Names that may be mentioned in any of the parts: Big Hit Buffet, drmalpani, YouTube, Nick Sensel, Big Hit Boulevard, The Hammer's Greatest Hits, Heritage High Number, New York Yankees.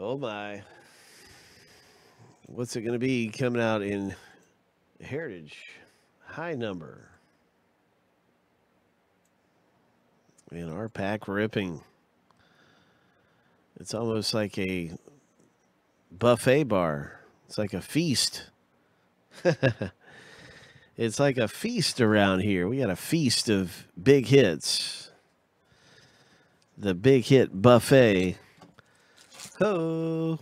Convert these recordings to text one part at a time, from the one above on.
Oh my. What's it going to be coming out in Heritage High Number? And our pack ripping. It's almost like a buffet bar. It's like a feast. It's like a feast around here. We got a feast of big hits. The Big Hit Buffet. Oh,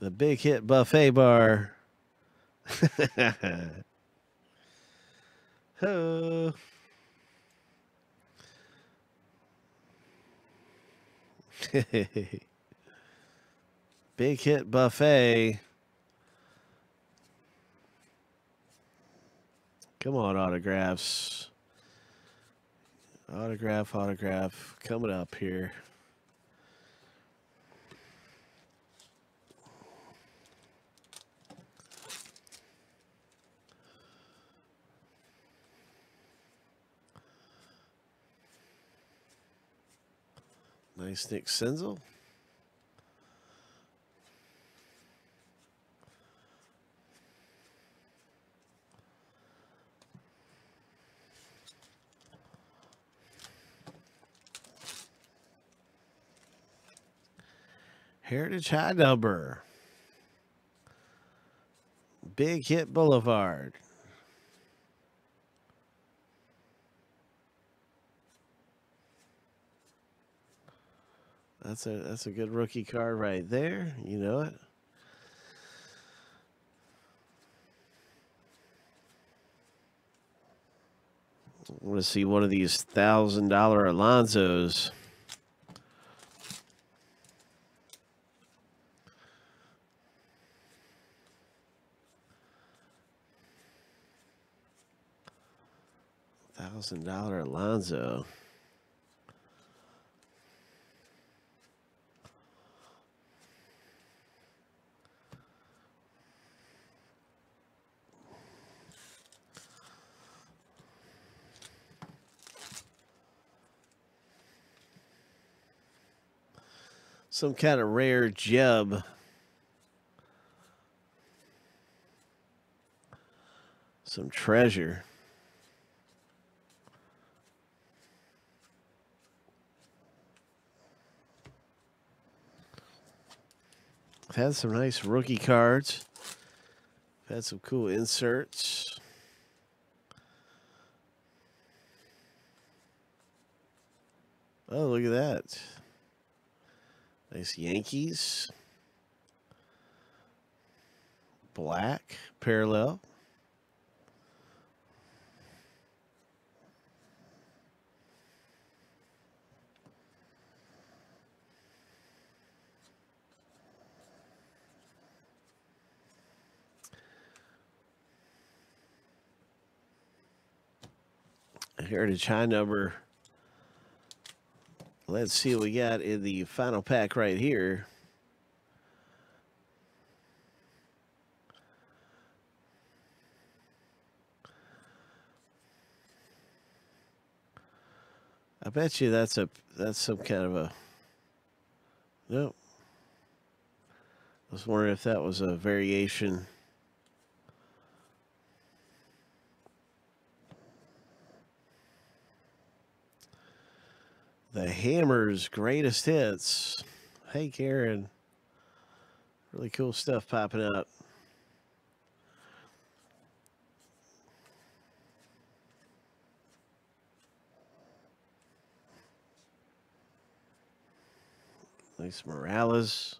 the Big Hit Buffet Bar. Oh. Big Hit Buffet. Come on, autographs. Autograph coming up here. Nice Nick Sensel. Heritage High Number. Big Hit Boulevard. That's a good rookie card right there. You know it. I want to see one of these $1,000 Alonzos. $1,000 Alonzo. Some kind of rare Jeb. Some treasure. I've had some nice rookie cards. I've had some cool inserts. Oh, look at that. Nice Yankees. Black parallel. Heritage High Number. Let's see what we got in the final pack right here. I bet you that's some kind of a... Nope. I was wondering if that was a variation. The Hammer's Greatest Hits. Hey, Karen. Really cool stuff popping up. Nice Morales.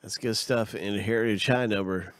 That's good stuff in Heritage High Number.